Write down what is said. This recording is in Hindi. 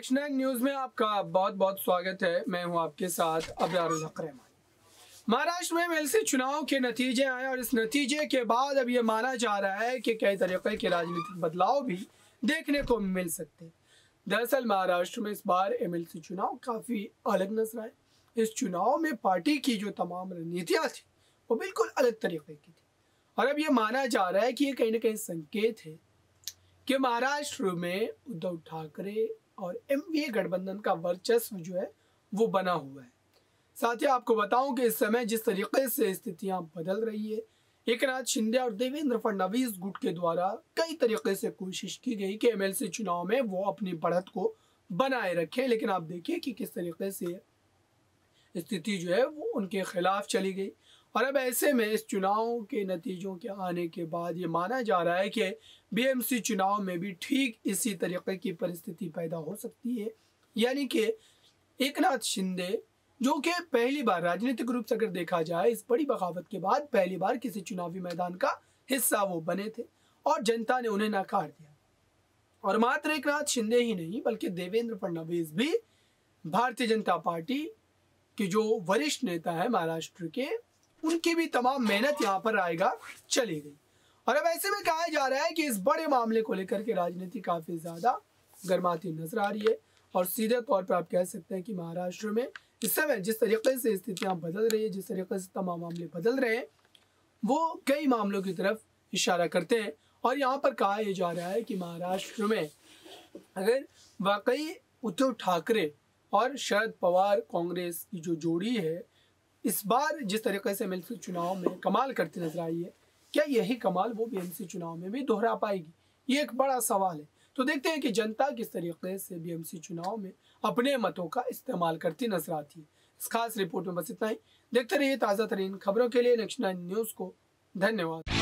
नेक्स्ट नाइन न्यूज में आपका बहुत बहुत स्वागत है। मैं हूं आपके साथ अब्यारुल हक रहमान। महाराष्ट्र में एमएलसी चुनाव के नतीजे आए और इस नतीजे के बाद अब ये माना जा रहा है कि कई तरीके के राजनीतिक बदलाव भी देखने को मिल सकते हैं। दरअसल महाराष्ट्र में इस बार एमएलसी चुनाव काफी अलग नजर आए। इस चुनाव में पार्टी की जो तमाम रणनीतियाँ थी वो बिल्कुल अलग तरीके की थी और अब ये माना जा रहा है कि ये कहीं ना कहीं संकेत है कि महाराष्ट्र में उद्धव ठाकरे और एमवीए गठबंधन का वर्चस्व जो है वो बना हुआ है। साथ ही आपको बताऊं कि इस समय जिस तरीके से स्थितियां बदल रही है, एकनाथ शिंदे और देवेंद्र फडनवीस गुट के द्वारा कई तरीके से कोशिश की गई कि एमएलसी चुनाव में वो अपनी बढ़त को बनाए रखें, लेकिन आप देखिए कि किस तरीके से स्थिति जो है वो उनके खिलाफ चली गई। और अब ऐसे में इस चुनाव के नतीजों के आने के बाद ये माना जा रहा है कि बीएमसी चुनाव में भी ठीक इसी तरीके की परिस्थिति पैदा हो सकती है, यानी कि एकनाथ शिंदे जो कि पहली बार राजनीतिक रूप से अगर देखा जाए इस बड़ी बगावत के बाद पहली बार किसी चुनावी मैदान का हिस्सा वो बने थे और जनता ने उन्हें नकार दिया। और मात्र एकनाथ शिंदे ही नहीं बल्कि देवेंद्र फडणवीस भी भारतीय जनता पार्टी के जो वरिष्ठ नेता है महाराष्ट्र के, उनकी भी तमाम मेहनत यहाँ पर आएगा चली गई। और अब ऐसे में कहा जा रहा है कि इस बड़े मामले को लेकर के राजनीति काफ़ी ज़्यादा गर्माती नजर आ रही है और सीधे तौर पर आप कह सकते हैं कि महाराष्ट्र में इस समय जिस तरीके से स्थितियाँ बदल रही है, जिस तरीके से तमाम मामले बदल रहे हैं, वो कई मामलों की तरफ इशारा करते हैं। और यहाँ पर कहा जा रहा है कि महाराष्ट्र में अगर वाकई उद्धव ठाकरे और शरद पवार कांग्रेस की जो जोड़ी है इस बार जिस तरीके से एमएलसी चुनाव में कमाल करती नजर आई है, क्या यही कमाल वो बीएमसी चुनाव में भी दोहरा पाएगी, ये एक बड़ा सवाल है। तो देखते हैं कि जनता किस तरीके से बीएमसी चुनाव में अपने मतों का इस्तेमाल करती नजर आती है। इस खास रिपोर्ट में बस इतना ही। देखते रहिए ताज़ा तरीन खबरों के लिए नेक्स्ट9 न्यूज़ को। धन्यवाद।